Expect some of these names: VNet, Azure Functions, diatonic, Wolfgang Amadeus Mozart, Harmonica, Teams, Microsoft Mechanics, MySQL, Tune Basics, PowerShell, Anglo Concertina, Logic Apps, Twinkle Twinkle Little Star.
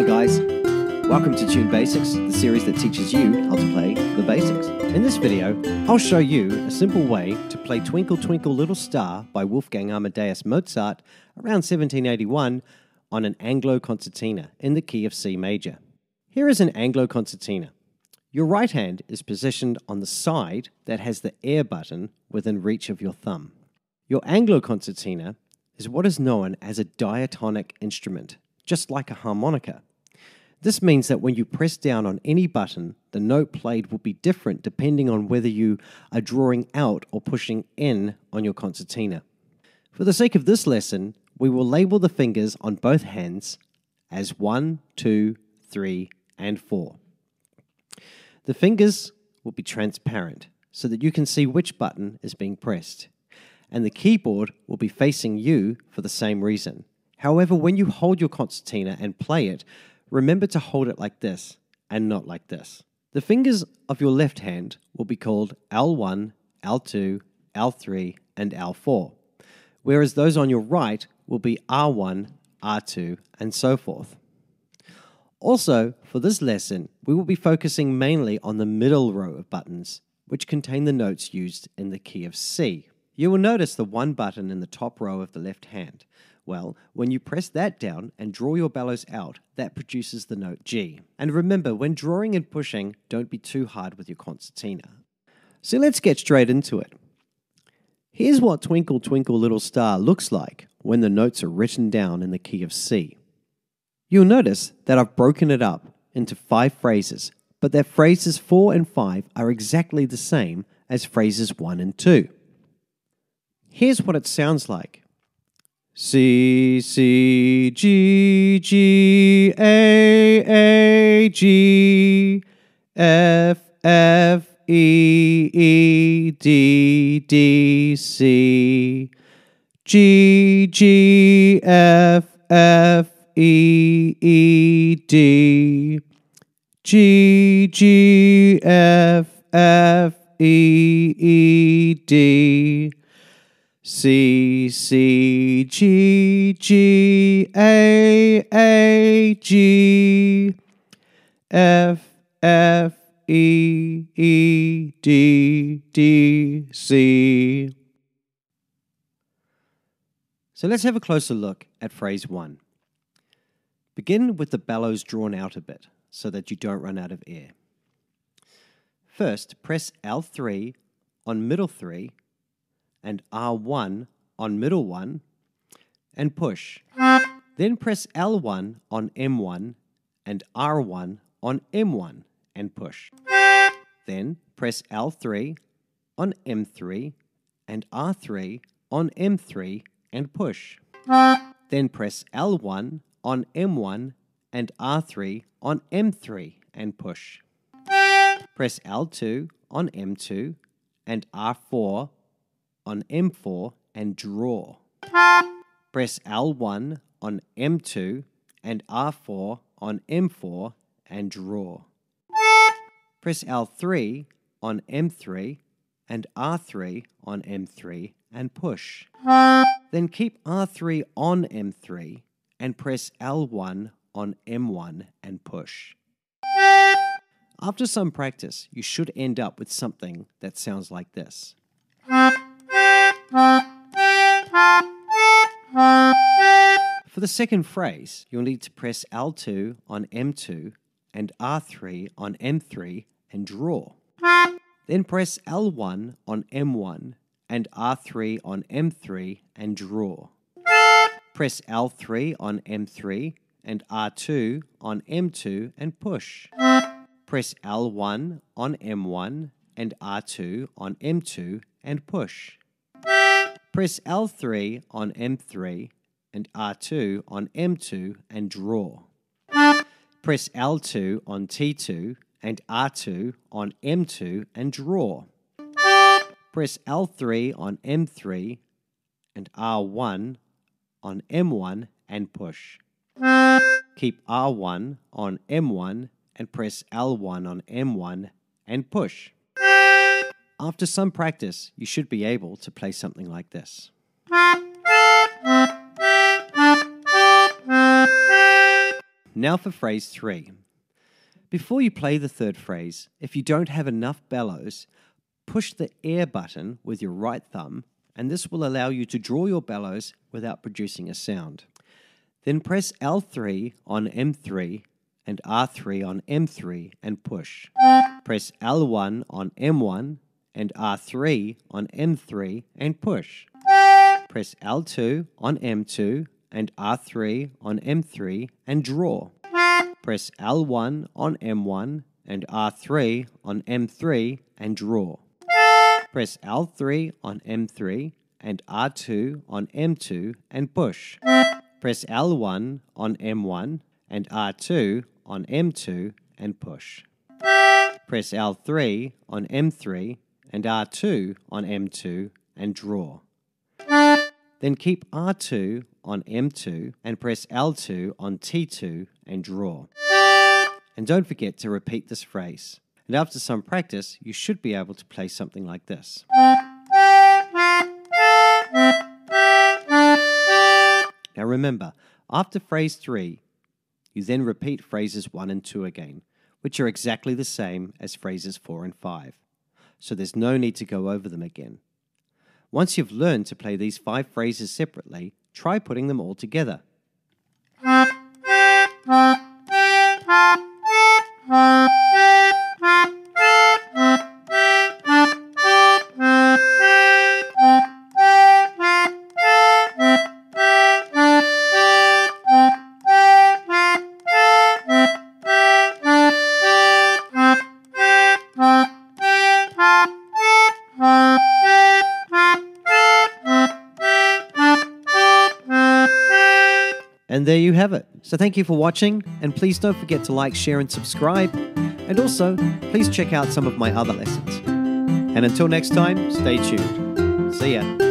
Hi guys, welcome to Tune Basics, the series that teaches you how to play the basics. In this video, I'll show you a simple way to play Twinkle Twinkle Little Star by Wolfgang Amadeus Mozart around 1781 on an Anglo Concertina in the key of C major. Here is an Anglo Concertina. Your right hand is positioned on the side that has the air button within reach of your thumb. Your Anglo Concertina is what is known as a diatonic instrument, just like a harmonica. This means that when you press down on any button, the note played will be different depending on whether you are drawing out or pushing in on your concertina. For the sake of this lesson, we will label the fingers on both hands as 1, 2, 3, and 4. The fingers will be transparent so that you can see which button is being pressed, and the keyboard will be facing you for the same reason. However, when you hold your concertina and play it, remember to hold it like this and not like this. The fingers of your left hand will be called L1, L2, L3, and L4, whereas those on your right will be R1, R2, and so forth. Also, for this lesson, we will be focusing mainly on the middle row of buttons, which contain the notes used in the key of C. You will notice the one button in the top row of the left hand. Well, when you press that down and draw your bellows out, that produces the note G. And remember, when drawing and pushing, don't be too hard with your concertina. So let's get straight into it. Here's what Twinkle Twinkle Little Star looks like when the notes are written down in the key of C. You'll notice that I've broken it up into 5 phrases, but that phrases 4 and 5 are exactly the same as phrases 1 and 2. Here's what it sounds like. C, C, G, G, A, G, F, F, E, E, D, D, C, G, G, F, F, E, E, D, G, G, F, F, E, E, D, C, C, G, G, A, G, F, F, E, E, D, D, C. So let's have a closer look at phrase 1. Begin with the bellows drawn out a bit so that you don't run out of air. First, press L3 on middle 3 and R1 on middle 1 and push. Then press L1 on M1 and R1 on M1 and push. Then press L3 on M3 and R3 on M3 and push. Then press L1 on M1 and R3 on M3 and push. Press L2 on M2 and R4 on M4 and draw. Press L1 on M2 and R4 on M4 and draw. Press L3 on M3 and R3 on M3 and push. Then keep R3 on M3 and press L1 on M1 and push. After some practice, you should end up with something that sounds like this. For the second phrase, you'll need to press L2 on M2 and R3 on M3 and draw. Then press L1 on M1 and R3 on M3 and draw. Press L3 on M3 and R2 on M2 and push. Press L1 on M1 and R2 on M2 and push. Press L3 on M3 and R2 on M2 and draw. Press L2 on T2 and R2 on M2 and draw. Press L3 on M3 and R1 on M1 and push. Keep R1 on M1 and press L1 on M1 and push. After some practice, you should be able to play something like this. Now for phrase 3. Before you play the third phrase, if you don't have enough bellows, push the air button with your right thumb, and this will allow you to draw your bellows without producing a sound. Then press L3 on M3 and R3 on M3 and push. Press L1 on M1 and R3 on M3 and push. Press L2 on M2 and R3 on M3 and draw. Press L1 on M1 and R3 on M3 and draw. Press L3 on M3 and R2 on M2 and push. Press L1 on M1 and R2 on M2 and push. Press L3 on M3 and R2 on M2 and draw. Then keep R2 on M2 and press L2 on T2 and draw. And don't forget to repeat this phrase. And after some practice, you should be able to play something like this. Now remember, after phrase 3, you then repeat phrases 1 and 2 again, which are exactly the same as phrases 4 and 5. So there's no need to go over them again. Once you've learned to play these 5 phrases separately, try putting them all together. And there you have it. So thank you for watching, and please don't forget to like, share and subscribe. And also, please check out some of my other lessons. And until next time, stay tuned. See ya.